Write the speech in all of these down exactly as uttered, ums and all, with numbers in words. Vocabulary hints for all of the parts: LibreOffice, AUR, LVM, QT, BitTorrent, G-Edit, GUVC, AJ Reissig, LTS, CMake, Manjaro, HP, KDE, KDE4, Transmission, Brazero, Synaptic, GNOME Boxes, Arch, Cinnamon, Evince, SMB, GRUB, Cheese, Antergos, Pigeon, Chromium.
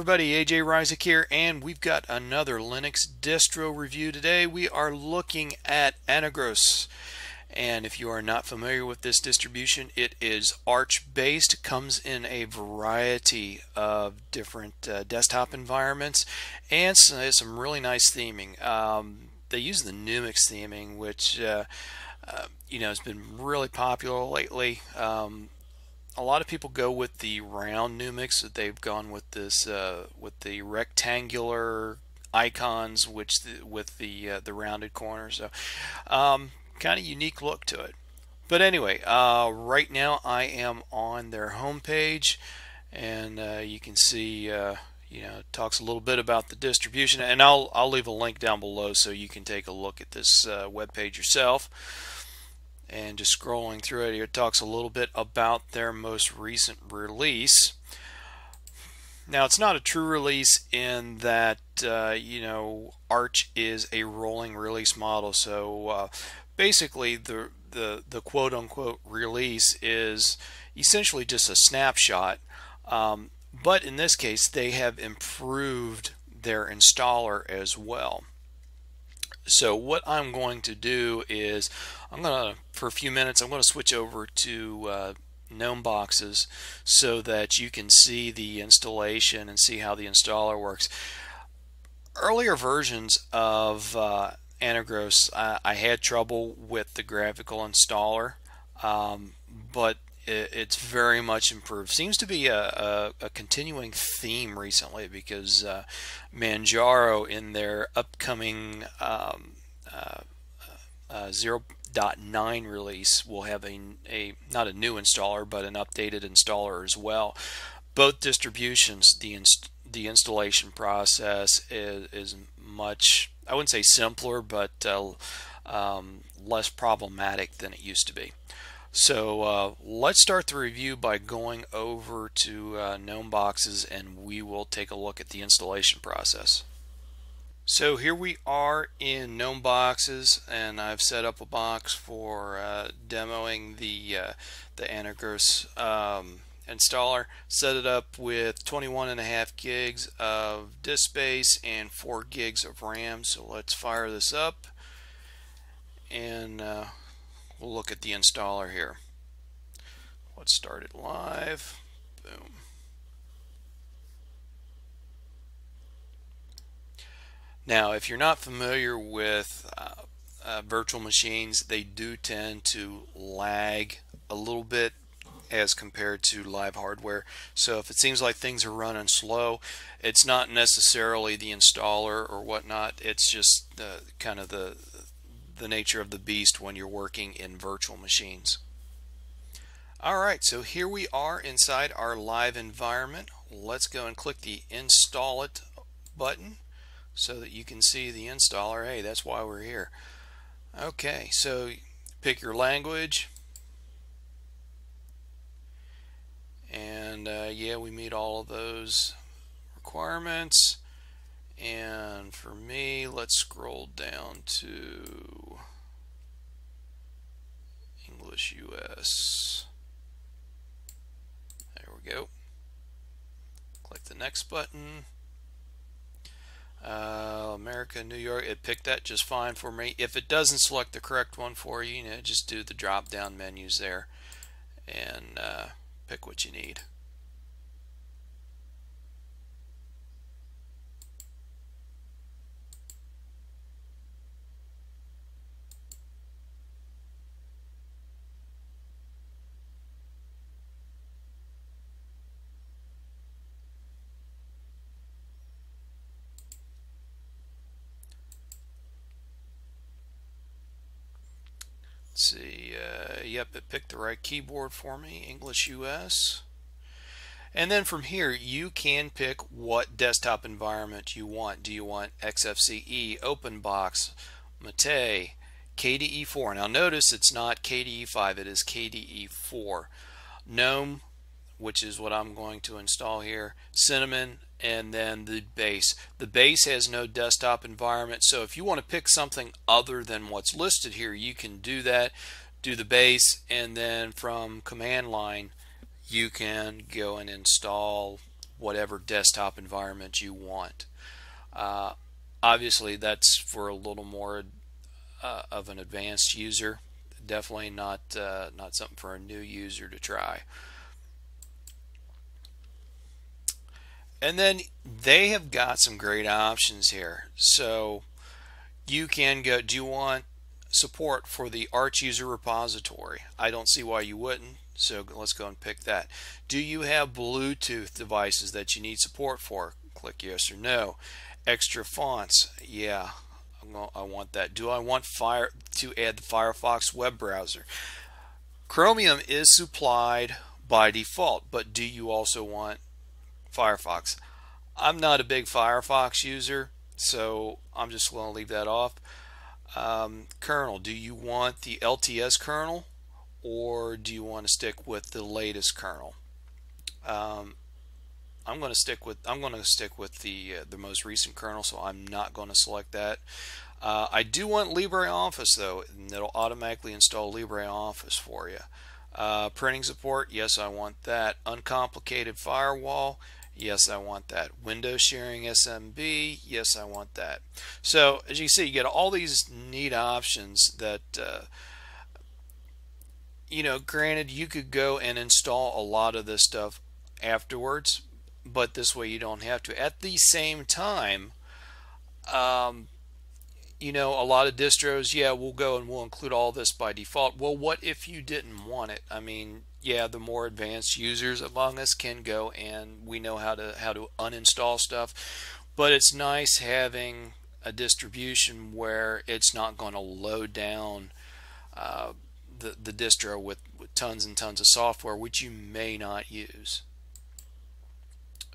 everybody, A J Reissig here, and we've got another Linux distro review today. We are looking at Antergos, and if you are not familiar with this distribution, it is Arch based, comes in a variety of different uh, desktop environments, and some, some really nice theming. Um, they use the Numix theming, which uh, uh, you know has been really popular lately. Um, A lot of people go with the round Numix. They've gone with this uh, with the rectangular icons, which the, with the uh, the rounded corners. So, um, kind of unique look to it. But anyway, uh, right now I am on their homepage, and uh, you can see uh, you know it talks a little bit about the distribution, and I'll I'll leave a link down below so you can take a look at this uh, webpage yourself. And just scrolling through it, it talks a little bit about their most recent release. Now, it's not a true release in that uh, you know Arch is a rolling release model. So uh, basically, the the the quote unquote release is essentially just a snapshot. Um, but in this case, they have improved their installer as well. So what I'm going to do is I'm going to, for a few minutes, I'm going to switch over to uh, GNOME Boxes so that you can see the installation and see how the installer works. Earlier versions of uh, Antergos, I, I had trouble with the graphical installer, um, but it, it's very much improved. Seems to be a, a, a continuing theme recently, because uh, Manjaro, in their upcoming um, uh, uh, zero point nine release, will have a, a not a new installer but an updated installer as well. Both distributions, the inst the installation process is, is much, I wouldn't say simpler, but uh, um, less problematic than it used to be. So uh, let's start the review by going over to uh, GNOME Boxes, and we will take a look at the installation process. So here we are in GNOME Boxes, and I've set up a box for uh, demoing the uh, the Antergos um, installer. Set it up with twenty-one and a half gigs of disk space and four gigs of RAM. So let's fire this up, and uh, we'll look at the installer here. Let's start it live. Boom. Now, if you're not familiar with uh, uh, virtual machines, they do tend to lag a little bit as compared to live hardware. So if it seems like things are running slow, it's not necessarily the installer or whatnot. It's just the, kind of the, the nature of the beast when you're working in virtual machines. Alright, so here we are inside our live environment. Let's go and click the Install It button, so that you can see the installer. Hey, that's why we're here. Okay, so pick your language, and uh, yeah, we meet all of those requirements. And for me, let's scroll down to English U S. There we go. Click the next button. Uh, America, New York, it picked that just fine for me. If it doesn't select the correct one for you, you know, just do the drop down menus there and uh, pick what you need. See, uh, yep, it picked the right keyboard for me, English U S. And then from here, you can pick what desktop environment you want. Do you want X F C E, Openbox, Mate, K D E four? Now notice it's not K D E five, it is K D E four. GNOME, which is what I'm going to install here, Cinnamon, and then the base. The base has no desktop environment, so if you want to pick something other than what's listed here, you can do that. Do the base, and then from command line, you can go and install whatever desktop environment you want. Uh, obviously that's for a little more uh, of an advanced user, definitely not uh, not something for a new user to try. And then they have got some great options here. So you can go, do you want support for the Arch user repository? I don't see why you wouldn't, so let's go and pick that. Do you have Bluetooth devices that you need support for? Click yes or no. Extra fonts, yeah, I want that. Do I want fire to add the Firefox web browser? Chromium is supplied by default, but do you also want Firefox? I'm not a big Firefox user, so I'm just going to leave that off. Um, kernel, do you want the L T S kernel, or do you want to stick with the latest kernel? Um, I'm going to stick with I'm going to stick with the uh, the most recent kernel, so I'm not going to select that. Uh, I do want LibreOffice though, and it'll automatically install LibreOffice for you. Uh, printing support, yes, I want that. Uncomplicated firewall, yes, I want that. Window sharing S M B, yes, I want that. So as you see, you get all these neat options that, uh, you know, granted you could go and install a lot of this stuff afterwards, but this way you don't have to. At the same time, um, you know, a lot of distros, yeah, we'll go and we'll include all this by default. Well, what if you didn't want it? I mean, yeah, the more advanced users among us can go and we know how to how to uninstall stuff, but it's nice having a distribution where it's not going to load down uh, the, the distro with, with tons and tons of software which you may not use.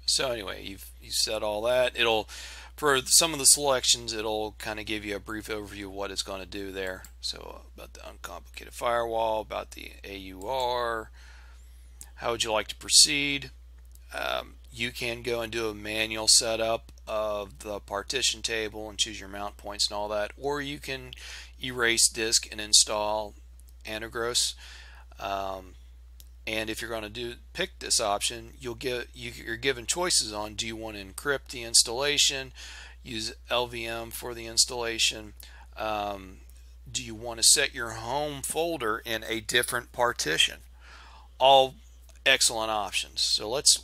So anyway, you've, you've said all that. It'll, for some of the selections, it'll kind of give you a brief overview of what it's going to do there. So about the uncomplicated firewall, about the A U R, how would you like to proceed? Um, you can go and do a manual setup of the partition table and choose your mount points and all that, or you can erase disk and install Antergos. Um, And if you're going to do pick this option, you'll get you, you're given choices on: do you want to encrypt the installation, use L V M for the installation, um, do you want to set your home folder in a different partition? All excellent options. So let's,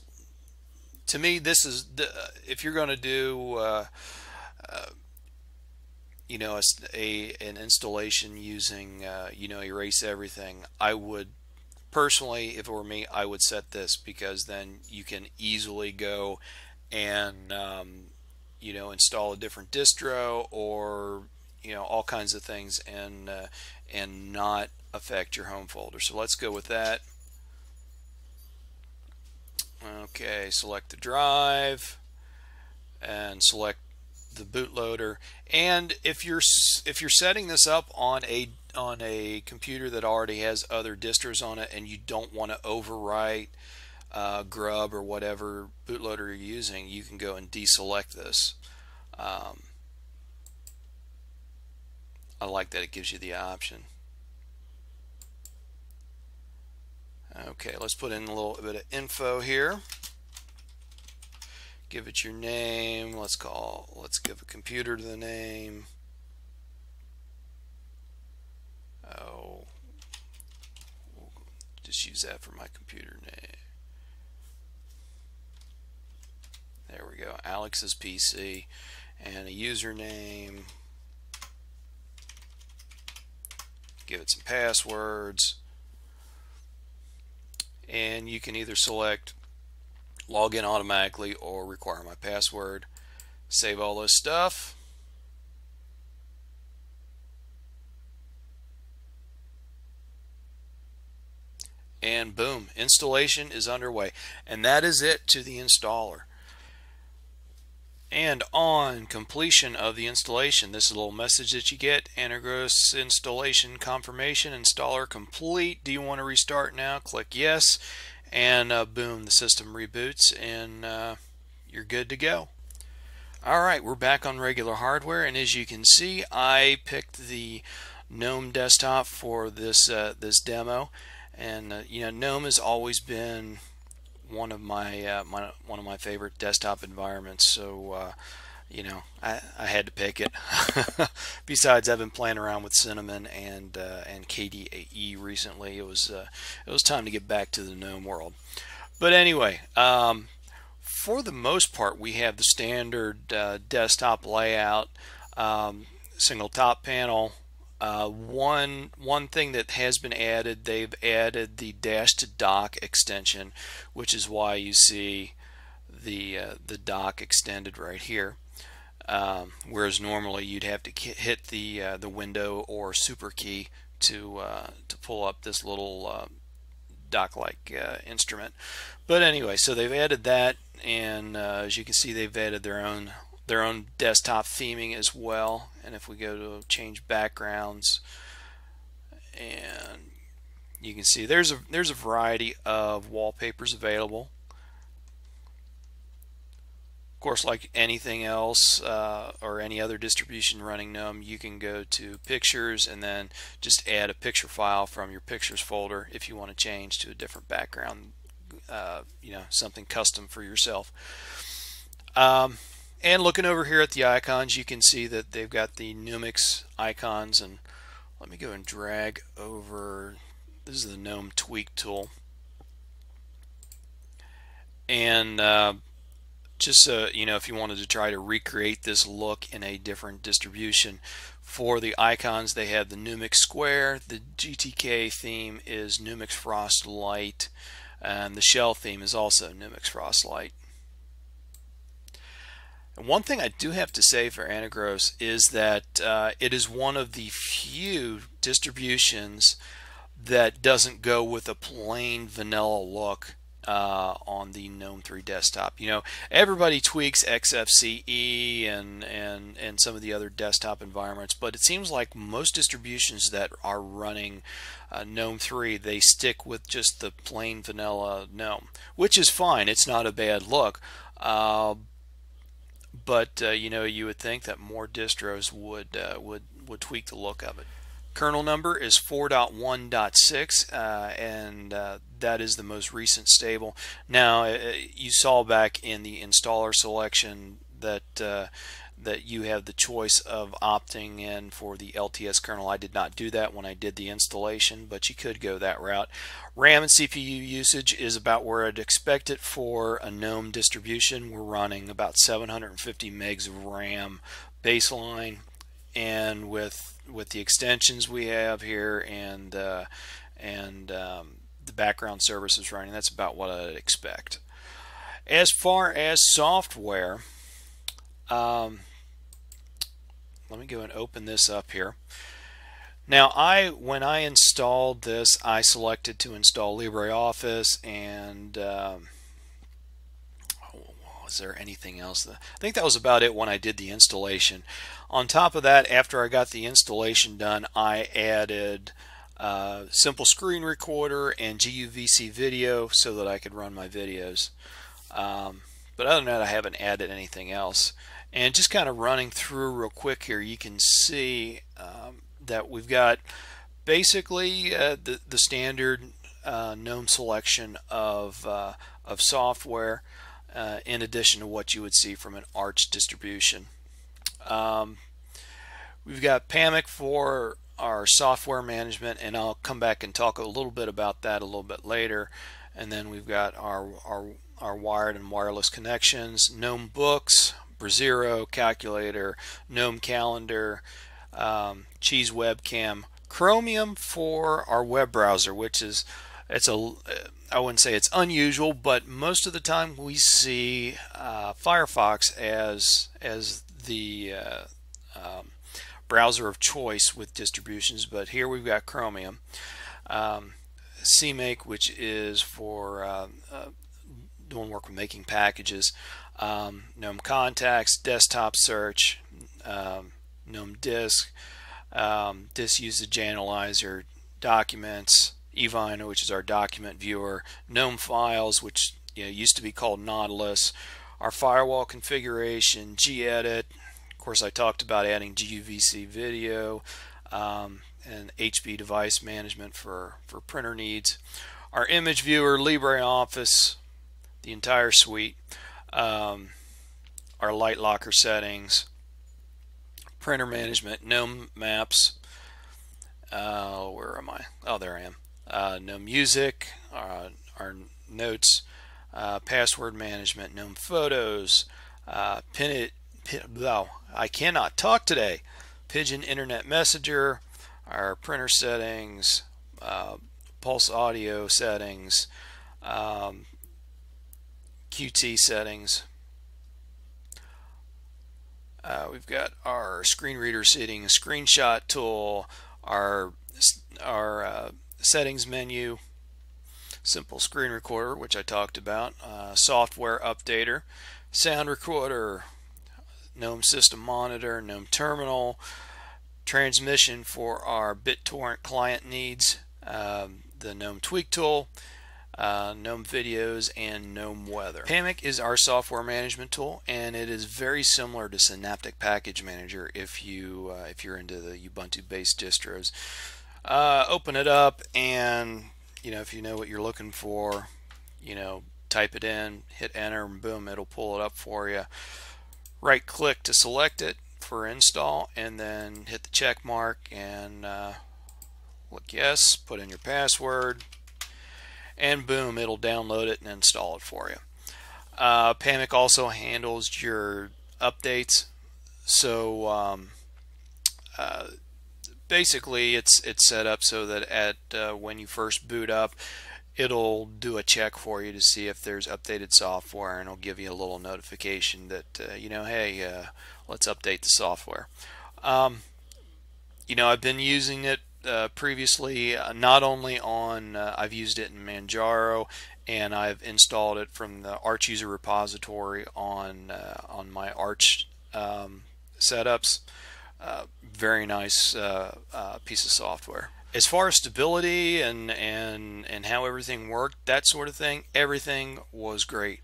to me, this is the, if you're going to do uh, uh, you know a, a an installation using uh, you know erase everything, I would. Personally, if it were me, I would set this, because then you can easily go and um, you know install a different distro or you know all kinds of things and uh, and not affect your home folder. So let's go with that. Okay, select the drive and select the bootloader. And if you're if you're setting this up on a on a computer that already has other distros on it, and you don't want to overwrite uh, GRUB or whatever bootloader you're using, you can go and deselect this. Um, I like that it gives you the option. Okay, let's put in a little bit of info here. Give it your name. Let's call. Let's give a computer the name. Oh, we'll just use that for my computer name. There we go. Alex's P C, and a username. Give it some passwords, and you can either select login automatically or require my password. Save all this stuff. And boom, installation is underway. And that is it to the installer. And on completion of the installation, this is a little message that you get: Antergos installation confirmation, installer complete. Do you want to restart now? Click yes. And uh, boom, the system reboots and uh, you're good to go. Alright, we're back on regular hardware, and as you can see, I picked the GNOME desktop for this, uh, this demo. And uh, you know, GNOME has always been one of my, uh, my one of my favorite desktop environments, so uh, you know, I, I had to pick it. Besides, I've been playing around with Cinnamon and uh, and K D E recently. It was uh, it was time to get back to the GNOME world. But anyway, um, for the most part, we have the standard uh, desktop layout, um, single top panel. Uh, one one thing that has been added, they've added the dash to dock extension, which is why you see the uh, the dock extended right here. Um, whereas normally you'd have to hit the uh, the window or super key to uh, to pull up this little uh, dock-like uh, instrument. But anyway, so they've added that, and uh, as you can see, they've added their own their own desktop theming as well. And if we go to change backgrounds, and you can see there's a there's a variety of wallpapers available. Of course, like anything else uh, or any other distribution running GNOME, you can go to pictures and then just add a picture file from your pictures folder if you want to change to a different background, uh, you know, something custom for yourself. Um, And looking over here at the icons, you can see that they've got the Numix icons. And let me go and drag over. This is the GNOME Tweak tool. And uh, just so you know, if you wanted to try to recreate this look in a different distribution, for the icons, they have the Numix Square. The G T K theme is Numix Frost Light. And the shell theme is also Numix Frost Light. One thing I do have to say for Antergos is that uh, it is one of the few distributions that doesn't go with a plain vanilla look uh, on the GNOME three desktop. You know, everybody tweaks X F C E and, and, and some of the other desktop environments, but it seems like most distributions that are running uh, GNOME three, they stick with just the plain vanilla GNOME, which is fine. It's not a bad look. Uh, But uh, you know, you would think that more distros would uh, would would tweak the look of it. Kernel number is four point one point six, uh, and uh, that is the most recent stable. Now, uh, you saw back in the installer selection that uh, that you have the choice of opting in for the L T S kernel. I did not do that when I did the installation, but you could go that route. RAM and C P U usage is about where I'd expect it for a GNOME distribution. We're running about seven hundred fifty megs of RAM baseline, and with with the extensions we have here and uh, and um, the background services running, that's about what I'd expect. As far as software, um, let me go and open this up here. Now, I when I installed this, I selected to install LibreOffice, and um, oh, was there anything else? I think that was about it when I did the installation. On top of that, after I got the installation done, I added uh, simple screen recorder and G U V C video so that I could run my videos. Um, but other than that, I haven't added anything else. And just kind of running through real quick here, you can see um, that we've got basically uh, the, the standard uh, GNOME selection of, uh, of software, uh, in addition to what you would see from an Arch distribution. Um, we've got Pamac for our software management, and I'll come back and talk a little bit about that a little bit later. And then we've got our, our, our wired and wireless connections, GNOME Books, Brazero, Calculator, GNOME Calendar, um, Cheese Webcam, Chromium for our web browser, which is, it's a, I wouldn't say it's unusual, but most of the time we see uh, Firefox as as the uh, um, browser of choice with distributions, but here we've got Chromium. Um, CMake, which is for uh, uh, doing work with making packages, um, GNOME Contacts, Desktop Search, um, GNOME Disk, um, Disk Usage Analyzer, Documents, Evince, which is our document viewer, GNOME Files, which you know, used to be called Nautilus, our firewall configuration, G-Edit. Of course, I talked about adding G U V C video, um, and H P device management for, for printer needs. Our image viewer, LibreOffice, the entire suite, um, our light locker settings, printer management, GNOME maps, uh, where am I? Oh, there I am. Uh, GNOME music, uh, our notes, uh, password management, GNOME photos, uh, pin it, pin, blah, I cannot talk today. Pigeon internet messenger, our printer settings, uh, pulse audio settings, um, Q T settings. Uh, we've got our screen reader settings, screenshot tool, our our uh, settings menu, simple screen recorder, which I talked about, uh, software updater, sound recorder, GNOME system monitor, GNOME terminal, transmission for our BitTorrent client needs, um, the GNOME tweak tool, uh, GNOME videos, and GNOME weather. Pamac is our software management tool, and it is very similar to Synaptic Package Manager if you uh, if you're into the Ubuntu-based distros. Uh, open it up, and you know if you know what you're looking for, you know type it in, hit enter, and boom, it'll pull it up for you. Right click to select it for install, and then hit the check mark and uh, look yes, put in your password, and boom, it'll download it and install it for you. Uh, Pamac also handles your updates, so um, uh, basically it's it's set up so that at uh, when you first boot up, it'll do a check for you to see if there's updated software, and it'll give you a little notification that uh, you know, hey, uh, let's update the software. Um, you know, I've been using it uh, previously. Uh, not only on, uh, I've used it in Manjaro, and I've installed it from the Arch user repository on uh, on my Arch um, setups. Uh, very nice uh, uh, piece of software. As far as stability and and and how everything worked, that sort of thing, everything was great,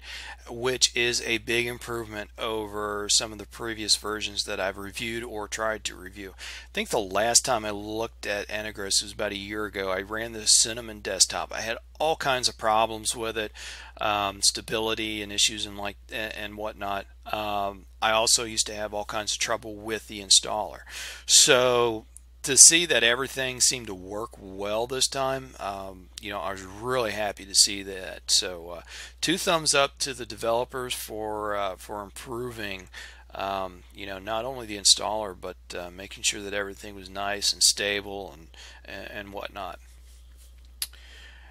which is a big improvement over some of the previous versions that I've reviewed or tried to review. I think the last time I looked at Antergos was about a year ago. I ran the Cinnamon desktop. I had all kinds of problems with it, um, stability and issues and like and whatnot. Um, I also used to have all kinds of trouble with the installer. So to see that everything seemed to work well this time, um, you know, I was really happy to see that. So, uh, two thumbs up to the developers for uh, for improving, um, you know, not only the installer but uh, making sure that everything was nice and stable and and, and whatnot.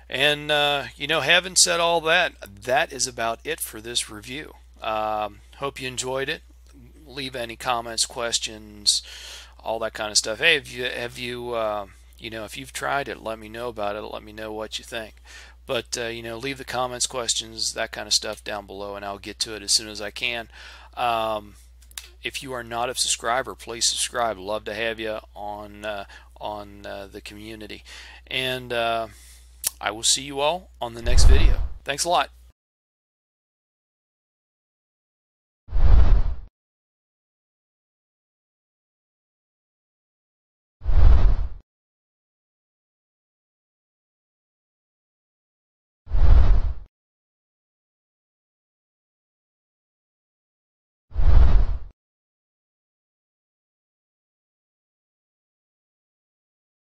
And uh, you know, having said all that, that is about it for this review. Um, hope you enjoyed it. Leave any comments, questions, all that kind of stuff. Hey, if you have you uh, you know if you've tried it, let me know about it. Let me know what you think. But uh, you know, leave the comments, questions, that kind of stuff down below, and I'll get to it as soon as I can. Um, if you are not a subscriber, please subscribe. Love to have you on uh, on uh, the community, and uh, I will see you all on the next video. Thanks a lot.